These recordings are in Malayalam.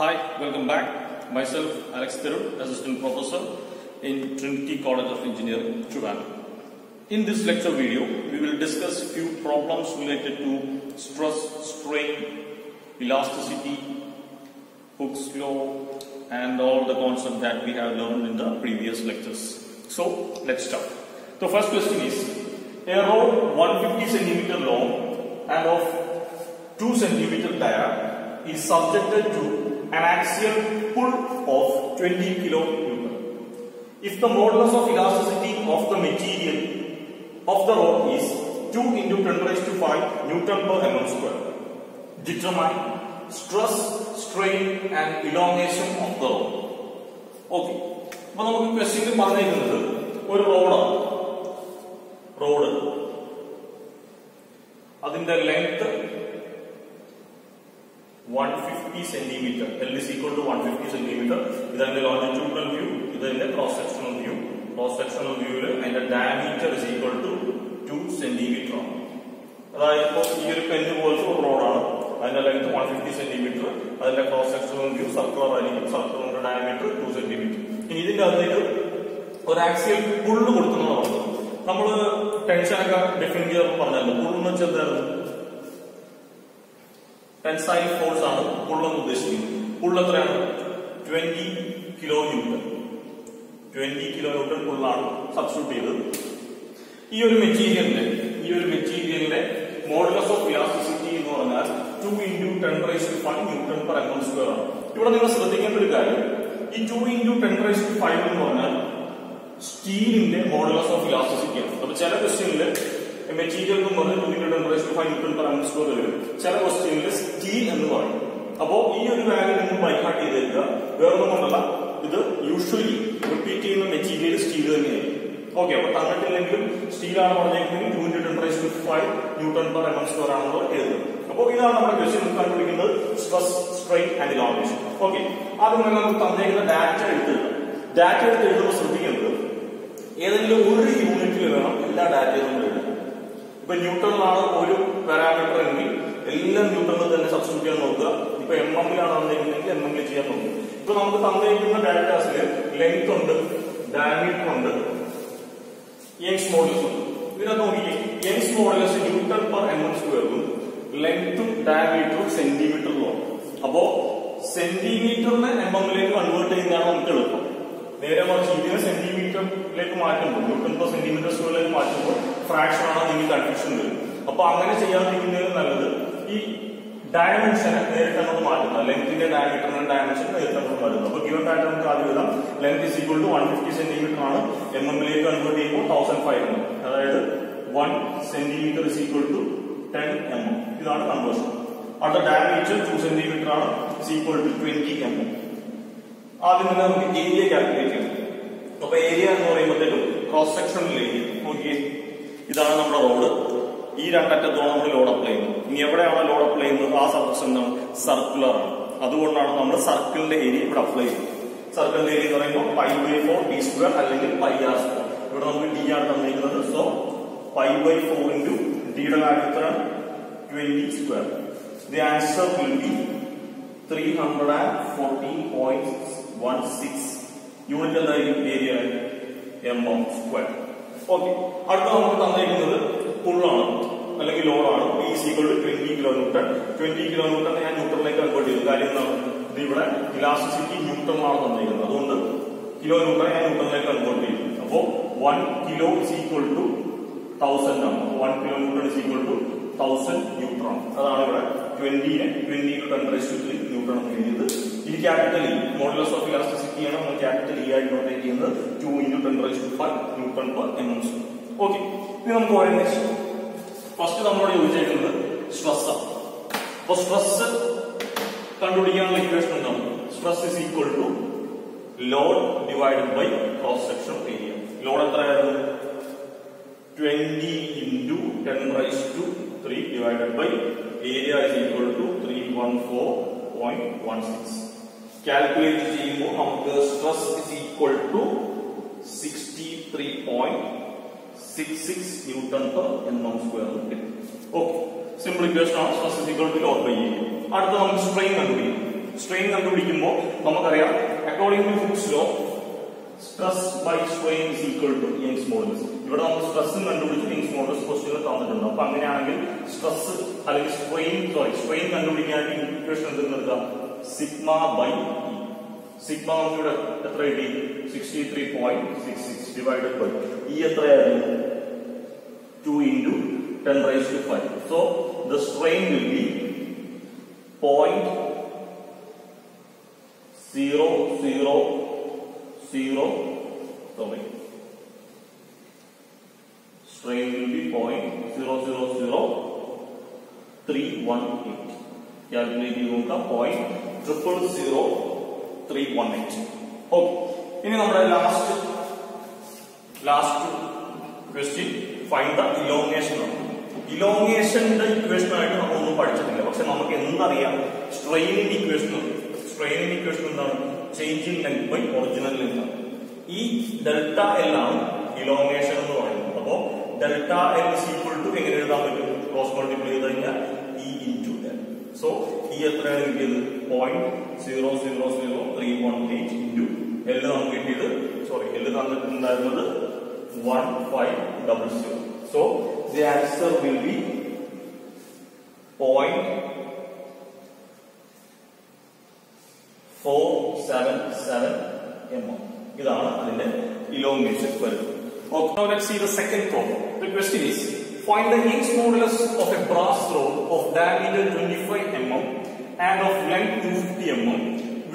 Hi, welcome back. Myself, Alex Tharun, Assistant Professor in Trinity College of Engineering, Trivandrum. In this lecture video, we will discuss few problems related to stress, strain, elasticity, Hook's law, and all the concepts that we have learned in the previous lectures. So, let's start. The first question is, a rod 150 cm long and of 2 cm dia is subjected to an axial pull of 20 kN. If the modulus of elasticity of the material of the rod is 2 into 10⁵ Nm/mm², determine stress, strain and elongation of the rod. Okay. Now നമുക്ക് ക്വസ്റ്റ്യനിൽ പറഞ്ഞിരിക്കുന്നത് ഒരു റോഡ് അതിന്റെ length 150 centimeter. L is equal to 150 centimeter. This is the longitudinal view. This is the cross sectional view. Cross sectional view and the diameter is equal to 2 centimeter. That is, here pen also rod. And the length 150 centimeter. And the cross sectional view circular and circular diameter 2 centimeter. In this case, one axial pull is given. We have tension different here. Pull is given. Tensile force ആണ് പുൾ എന്ന് ഉദ്ദേശിക്കുന്നത്. പുൾ എത്രയാണ്? 20 kN. 20 kN പുള്ളാണ് സബ്സ്റ്റിറ്റ്യൂട്ട് ചെയ്തത്. ഈ ഒരു മെറ്റീരിയലിന്റെ മോഡുലസ് ഓഫ് ഇലാസ്റ്റിസിറ്റി എന്ന് പറഞ്ഞാൽ 2 × 10⁵ Nm². ഇവിടെ നിങ്ങൾ ശ്രദ്ധിക്കേണ്ട ഒരു കാര്യം, ഈ 2 × 10⁵ എന്ന് പറഞ്ഞാൽ സ്റ്റീലിന്റെ മോഡുലസ് ഓഫ് ഇലാസ്റ്റിസിറ്റി ആണ്. അപ്പോൾ ചില ക്വസ്റ്റ്യനില് മെറ്റീരിയൽ എന്ന് പറഞ്ഞാൽ 2 × 10⁵ Nm² വരും. ചില ക്വസ്റ്റ്യനിൽ സ്റ്റീൽ എന്ന് പറയും. അപ്പോൾ ഈ ഒരു വാല്യൂ നിങ്ങൾ ബൈഹാർട്ട് ചെയ്ത് തരിക. വേറൊന്നുമല്ല, ഇത് യൂഷ്വലി റിപ്പീറ്റ് ചെയ്യുന്ന മെറ്റീരിയൽ സ്റ്റീൽ തന്നെയായിരിക്കും. ഓക്കെ, അപ്പൊ തന്നിട്ടില്ലെങ്കിലും സ്റ്റീലാണ് പറഞ്ഞേക്കുന്നത് 2 × 10⁵ Nm² ആണെന്ന് എഴുതുന്നത്. അപ്പോൾ ഇതാണ് നമ്മുടെ ക്വസ്റ്റ്യൻ കണ്ടുപിടിക്കുന്നത്, stress, strain and elongation. Okay, അതുപോലെ നമുക്ക് തന്നേക്കുന്ന ഡാറ്റ എടുത്ത് എഴുതുമ്പോൾ ശ്രദ്ധിക്കുന്നത് ഏതെങ്കിലും ഒരു യൂണിറ്റിൽ വേണം എല്ലാ ഡാറ്റയും നമ്മൾ എഴുതുന്നത്. ഇപ്പൊ ന്യൂട്ടണിലാണ് ഒരു പാരാമീറ്റർ എങ്കിൽ എല്ലാം ന്യൂട്ടണിൽ തന്നെ സബ്സ്റ്റിറ്റ്യൂട്ട് ചെയ്യാൻ നോക്കുക. ഇപ്പൊ mmലാണ് തന്നിരിക്കുന്നതെങ്കിൽ mmൽ ചെയ്യാൻ നോക്കുക. ഇപ്പൊ നമുക്ക് തന്നിരിക്കുന്ന ഡാറ്റാസിൽ ലെങ്ത് ഉണ്ട്, ഡയമീറ്റർ ഉണ്ട്, യങ്സ് മോഡുലസ് ഉണ്ട്. ഇതിനകത്ത് നോക്കിക്കേ, യങ്സ് മോഡുലസ് Nm/mm²ഉം ലെങ്ത്തും ഡയമീറ്ററും സെന്റിമീറ്ററിലുമാണ്. അപ്പോ സെന്റിമീറ്ററിനെ mmലേക്ക് കൺവേർട്ട് ചെയ്യുന്നതാണ് നമുക്ക് എളുപ്പം. നേരെ മറിച്ച് ഇതിനെ സെന്റിമീറ്ററിലേക്ക് മാറ്റുമ്പോൾ, Nm/cm²ലേക്ക് മാറ്റുമ്പോൾ ഫ്രാക്ഷൻ ആണ് നിങ്ങൾ കൺഫ്യൂഷൻ വരും. അപ്പൊ അങ്ങനെ ചെയ്യാതിരിക്കുന്നതിന് നല്ലത് ഈ ഡയമെൻഷനെ നേരിട്ട് നമ്മൾ മാറ്റുന്ന, ലെങ്ത്തിന്റെ ഡയമീറ്ററിന്റെ ഡയമെൻഷൻ നേരിട്ട് നമ്മൾ മാറ്റുന്നത്. അപ്പൊ ഗിവൺ ഡാറ്റ നമുക്ക് ആദ്യം എഴുതാം. Length is equal to 150 cm ആണ്. mmലേക്ക് കൺവേർട്ട് ചെയ്യുമ്പോൾ 1500, അതായത് 1 cm is equal to 10 mm. ഇതാണ് കൺവേർഷൻ. അടുത്ത ഡയമീറ്റർ 2 cm ആണ്, ഇസ് ഈക്വൽ ടു 20 mm. ആദ്യം തന്നെ നമുക്ക് ഏരിയ കാൽക്കുലേറ്റ് ചെയ്യണം. അപ്പൊ ഏരിയ എന്ന് പറയുമ്പോഴത്തേക്കും ക്രോസ് സെക്ഷണൽ ഏരിയ. ഓക്കെ, ഇതാണ് നമ്മുടെ റോഡ്. ഈ രണ്ടറ്റത്തോളം നമ്മൾ ലോഡ് അപ്ലൈ ചെയ്യുന്നത്. ഇനി എവിടെയാണ് ലോഡ് അപ്ലൈ ചെയ്യുന്നത്? ആ സർഫസ് സർക്കുലർ ആണ്. അതുകൊണ്ടാണ് നമ്മൾ സർക്കിളിന്റെ ഏരിയ ഇവിടെ അപ്ലൈ ചെയ്യുന്നത്. സർക്കിളിന്റെ ഏരിയ എന്ന് പറയുമ്പോൾ π/4 d² അല്ലെങ്കിൽ πr². ഇവിടെ നമുക്ക് d ആണ് തന്നിരിക്കുന്നത്. സോ π/4 ഇൻറ്റു ഡിയുടെ വാല്യൂ എത്രയാണ്? 20². The answer will be 314.16 unit. എന്തായിരിക്കും ഏരിയ? mm². ഓക്കെ, അടുത്ത നമുക്ക് തന്നിരിക്കുന്നത് പുള്ളാണ് അല്ലെങ്കിൽ ലോഡാണ്. P is equal to 20 kN. 20 kN ഞാൻ ന്യൂട്ടണിലേക്ക് കൺവേർട്ട് ചെയ്തു. കാര്യം എന്താണ്? ഇത് ഇവിടെ ഇലാസ്റ്റിസിറ്റി ന്യൂട്ടണിലാണ് തന്നിരിക്കുന്നത്. അതുകൊണ്ട് kN ഞാൻ ന്യൂട്ടണിലേക്ക് കൺവേർട്ട് ചെയ്തു. അപ്പോൾ 1 kg ഇസ് ഈക്വൽ ടു 1000 ആണ്. 1 kN is equal to 1000 N. അതാണ് ഇവിടെ 20 × 10⁵ N എന്ന് എഴുതിയത്. ഇനി capital E, modulus of elasticity ആണ് നമ്മൾ ക്യാപിറ്റൽ ഇ ആയിട്ട് നോട്ട് ചെയ്യുന്നത്. 2 × 10⁵ Nm². ഓക്കെ, ഇത് നമുക്ക് ഓരോന്നേ. ഫസ്റ്റ് നമ്മളോട് ചോദിച്ചേക്കുന്നത് സ്ട്രെസ് ആണ്. അപ്പൊ സ്ട്രെസ് കണ്ടുപിടിക്കാനുള്ള ഇക്വേഷൻ എന്താണ്? Stress is equal to load divided by cross section area. Load എത്രയായിരുന്നു? 20 × 10⁵ divided by area is equal to 314.16. Calculate ചെയ്യുമ്പോൾ നമുക്ക് stress is equal to 63.66 Nm². Okay, simple equation ആണ്. Stress equal to load by area. അടുത്ത നമുക്ക് സ്ട്രെയിൻ കണ്ടുപിടിക്കാം. strain കണ്ടുപിടിക്കുമ്പോൾ നമുക്കറിയാം according to Hook's law stress by strain is equal to Young's modulus. ഇവിടെ നമ്മൾ stress കണ്ടുപിടിച്ച് Young's modulus ക്വസ്റ്റ്യനിൽ തന്നിട്ടുണ്ട്. അപ്പോൾ അങ്ങനെയാണെങ്കിൽ stress അല്ലെങ്കിൽ strain കണ്ടുപിടിക്കാൻ equation എന്ത് നൽകാം sigma by e. sigma ഇവിടെ എത്ര കിട്ടി 63.66 divided by e എത്രയായിരുന്നു 2 × 10⁵ so the strain will be 0.000 strain will be 0.000318 calculate ചെയ്യുക 0.000318 okay ഇനി നമ്മുടെ last question find the elongation elongation the equation ആയിട്ട് നമ്മൾ ഒന്നും പഠിച്ചിട്ടില്ല പക്ഷെ നമുക്ക് എന്തറിയാം strain equation എന്താണ് change in length by original length ഈ delta l ആണ് elongation എന്ന് പറയുന്നത് അപ്പോൾ delta l is equal to എങ്ങനെ എഴുതാൻ പറ്റും cross multiply ചെയ്തു കഴിഞ്ഞാൽ e into l so e എത്രയാണ് കിട്ടിയത് 0.000318 into l നമുക്ക് കിട്ടിയത് sorry l തന്നിട്ടുണ്ടായിരുന്നത് 1500 so the answer will be 0.477 mm. ഇതാണ് അതിന്റെ elongation വരുന്നത്. Okay, now let's see the second problem. The question is find the Young's modulus of a brass rod of diameter 25 mm and of length 250 mm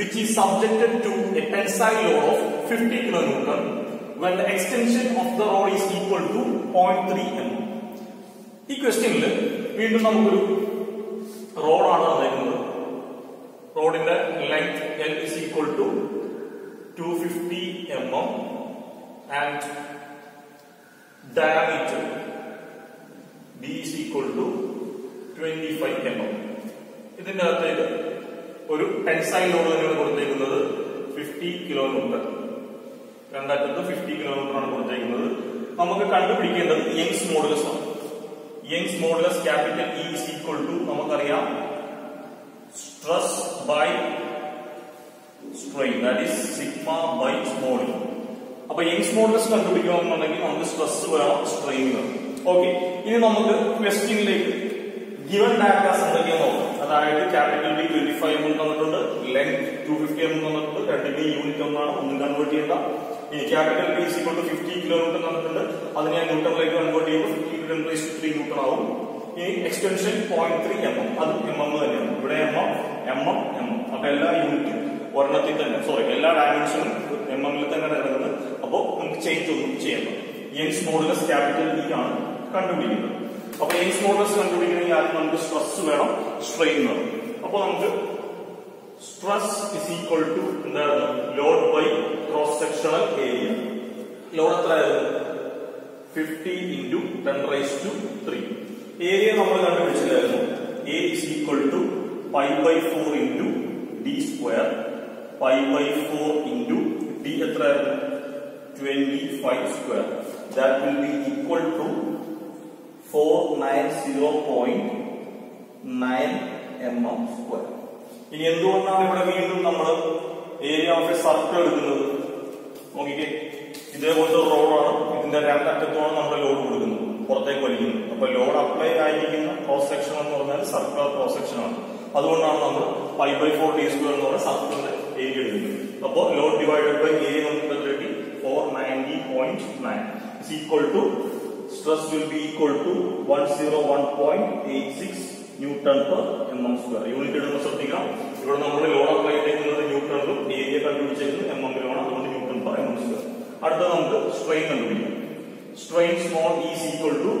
which is subjected to a tensile load of 50 kN when the extension of the rod is equal to 0.3 mm. ഈ ക്വസ്റ്റ്യനിൽ വീണ്ടും നമുക്കൊരു റോഡാണ് തന്നിരിക്കുന്നത്. റോഡിന്റെ length L is equal to 250 mm and diameter D is equal to 25 mm. ഇതിന്റെ അകത്തേക്ക് ഒരു ടെൻസൈൽ ലോഡ് തന്നെയാണ് കൊടുത്തേക്കുന്നത് 50 kN. രണ്ടറ്റത്ത് 50 kN ആണ് കൊടുത്തേക്കുന്നത്. നമുക്ക് കണ്ടുപിടിക്കേണ്ടത് Young's modulus ആണ്. Young's modulus capital E is equal to നമുക്കറിയാം stress by strain that is sigma by small e. അപ്പോൾ Young's modulus കണ്ടുപിടിക്കണമെന്നുണ്ടെങ്കിൽ നമുക്ക് സ്ട്രെസ് വേണം സ്ട്രെയിൻ വേണം. ഓക്കേ ഇനി നമുക്ക് ക്വസ്റ്റ്യനിലേക്ക് given data എന്തൊക്കെയാണ് നോക്കാം. അതായത് ക്യാപിറ്റൽ B 25 mm തന്നിട്ടുണ്ട് ലെങ്ത് 250 mm തന്നിട്ടുണ്ട് രണ്ടിന്റെ യൂണിറ്റ് ഒന്നാണ് ഒന്നും കൺവേർട്ട് ചെയ്യണ്ട. ഇനി capital B is equal to 50 kN തന്നിട്ടുണ്ട് അതിനെ ഞാൻ ന്യൂട്ടണിലേക്ക് കൺവേർട്ട് ചെയ്യുമ്പോൾ 50 × 10⁵ N ആവും. ഇനി എക്സ്റ്റൻഷൻ 0.3 mm അത് mm തന്നെയാണ് ഇവിടെ mm അപ്പോൾ എല്ലാ യൂണിറ്റും ഒരെണ്ണത്തിൽ തന്നെ സോറി എല്ലാ ഡയമെൻഷനും mmൽ തന്നെ കിടക്കുന്നത് അപ്പോൾ നമുക്ക് ചേഞ്ച് ഒന്നും ചെയ്യണം Young's modulus ക്യാപിറ്റൽ E ആണ് കണ്ടുപിടിക്കുന്നത് അപ്പോൾ Young's modulus കണ്ടുപിടിക്കണമെങ്കിൽ ആദ്യം നമുക്ക് സ്ട്രെസ് വേണം സ്ട്രെയിൻ വേണം അപ്പോൾ നമുക്ക് സ്ട്രെസ് ഇസ് ഈക്വൽ ടു എന്താണ് load by cross sectional area load എത്രയായിരുന്നു 50 × 10⁵. Area നമ്മൾ കണ്ടുപിടിച്ചില്ലായിരുന്നു A is equal to π/4 × d². π/4 × d എത്രയായിരുന്നു 25². That will be equal to 490.9 mm². ഇനി എന്തുകൊണ്ടാണ് ഇവിടെ വീണ്ടും നമ്മൾ ഏരിയ ഓഫ് എ സർക്കിൾ എടുക്കുന്നത് നോക്കിക്കേ ഇതേപോലത്തെ റോഡാണ് ഇതിന്റെ രണ്ടറ്റത്തോളം നമ്മൾ ലോഡ് കൊടുക്കുന്നത് പുറത്തേക്ക് വലിക്കുന്നത് അപ്പോൾ ലോഡ് അപ്ലൈ ആയിരിക്കുന്ന ക്രോസ് സെക്ഷൻ എന്ന് പറഞ്ഞാൽ സർക്കുലർ ക്രോസ് സെക്ഷൻ ആണ് അതുകൊണ്ടാണ് നമ്മൾ π/4 d² എന്ന് പറഞ്ഞ സർക്കിളിന്റെ ഏരിയ എടുക്കുന്നത് അപ്പോൾ ലോഡ് ഡിവൈഡഡ് ബൈ ഏരിയ നമുക്ക് കിട്ടി 490.9 is equal to stress will be equal to 101.86 N/mm². Unit എടുക്കുന്ന ശ്രദ്ധിക്കാം ഇവിടെ നമ്മൾ ലോഡ് അപ്ലൈ ചെയ്യുന്നത് ന്യൂട്ടണിലും ഏരിയ കണ്ടുപിടിച്ചിരിക്കുന്നത് mmലാണ് അതുകൊണ്ട് Nm². അടുത്ത നമുക്ക് സ്ട്രെയിൻ കണ്ടുപിടിക്കാം strain small e is equal to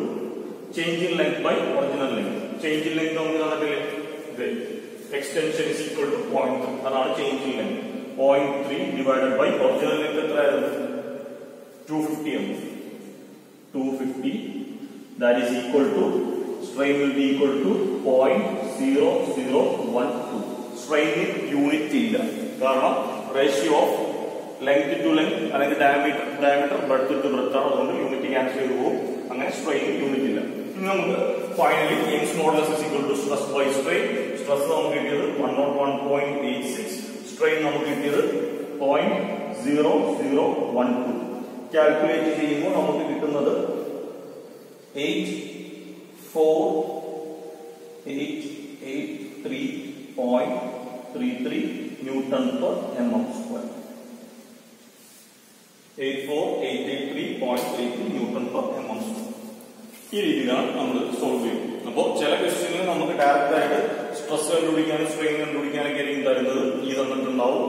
change in length by original length change in length നമുക്ക് തന്നിട്ടില്ലേ ഇത് extension is equal to 0.3 അതാണ് change in length 0.3 divided by original length എത്രയായിരുന്നു 250 mm 250 that is equal to strain will be equal to 0.0012 strain in unit ഇല്ല കാരണം ratio of length to length അല്ലെങ്കിൽ diameter breadth to breadth ആണ് അതുകൊണ്ട് യൂണിറ്റ് ക്യാൻസൽ ചെയ്തു പോകും അങ്ങനെ സ്ട്രെയിൻ യൂണിറ്റ് ഇല്ല. ഇനി നമുക്ക് finally Young's modulus is equal to stress by strain Stress നമുക്ക് കിട്ടിയത് 101.86, strain നമുക്ക് കിട്ടിയത് 0.0012. Calculate ചെയ്യുമ്പോൾ നമുക്ക് കിട്ടുന്നത് 84883.33 Newton per mm square. 84883.33 Newton per mm square. ഈ രീതിയിലാണ് നമ്മൾ സോൾവ് ചെയ്യും. അപ്പോൾ ചില ക്വസ്റ്റ്യനുകൾ നമുക്ക് ഡയറക്റ്റ് ആയിട്ട് സ്ട്രെസ് കണ്ടുപിടിക്കാനും സ്ട്രെയിൻ കണ്ടുപിടിക്കാനൊക്കെ ആയിരിക്കും തരുന്നത്, ഈ തന്നിട്ടുണ്ടാവും.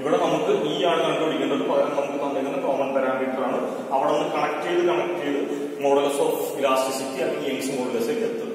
ഇവിടെ നമുക്ക് ഈ ആണ് കണ്ടുപിടിക്കേണ്ടത്, പകരം നമുക്ക് തന്നിരിക്കുന്ന കോമൺ പാരാമീറ്റർ ആണ്. അവിടെ നിന്ന് കണക്ട് ചെയ്ത് മോഡലസ് ഓഫ് ഇലാസ്റ്റിസിറ്റി അല്ലെങ്കിൽ യങ്സ് മോഡലസ് ഒക്കെ എത്തും.